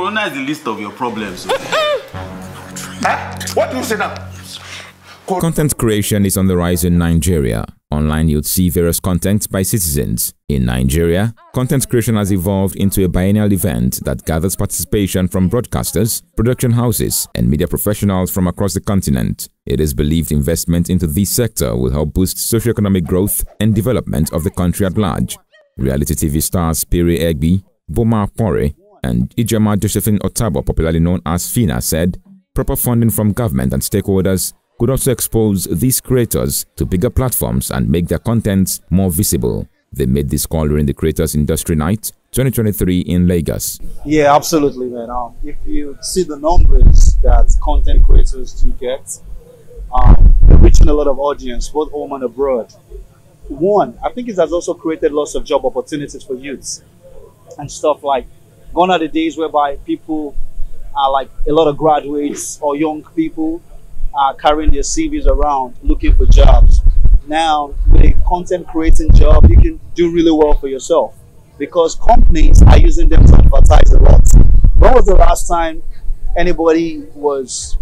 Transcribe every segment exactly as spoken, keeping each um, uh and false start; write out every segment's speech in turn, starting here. Corona is the least of your problems. Huh? What do you say now? Content creation is on the rise in Nigeria. Online, you'd see various contents by citizens. In Nigeria, content creation has evolved into a biennial event that gathers participation from broadcasters, production houses, and media professionals from across the continent. It is believed investment into this sector will help boost socio-economic growth and development of the country at large. Reality T V stars Pere Egbi, Boma Akpore, and Ijeoma Josephine Otabor, popularly known as Phyna, said proper funding from government and stakeholders could also expose these creators to bigger platforms and make their contents more visible. They made this call during the Creators Industry Night twenty twenty-three in Lagos. Yeah, absolutely, man. Um, if you see the numbers that content creators do get, um, they're reaching a lot of audience, both home and abroad. One, I think it has also created lots of job opportunities for youths and stuff. Like, gone are the days whereby people are like a lot of graduates or young people are carrying their C Vs around looking for jobs. Now, with a content creating job, you can do really well for yourself because companies are using them to advertise a lot. When was the last time anybody was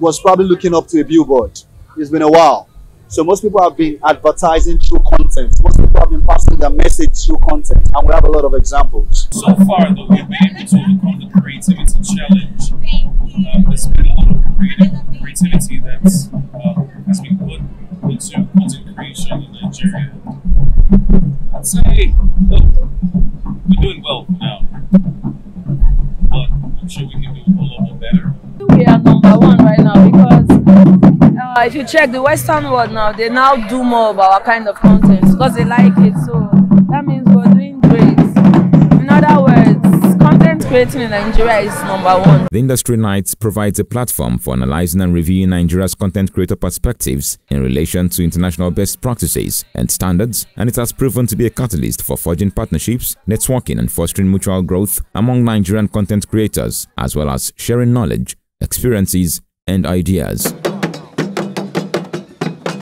was probably looking up to a billboard? It's been a while. So most people have been advertising through content. Most people have been passing their message through content, and we have a lot of examples. So far, though, we've been able to overcome the creativity challenge. Um, there's been a lot of creative creativity that's uh, has been put into content creation in Nigeria. I'd say, look, we're doing well for now, but I'm sure we can do a lot more better. We are number one right now because Uh, if you check the Western world now, they now do more of our kind of content because they like it, so that means we're doing great. In other words, content creating in Nigeria is number one. The Industry Night provides a platform for analyzing and reviewing Nigeria's content creator perspectives in relation to international best practices and standards, and it has proven to be a catalyst for forging partnerships, networking, and fostering mutual growth among Nigerian content creators, as well as sharing knowledge, experiences, and ideas.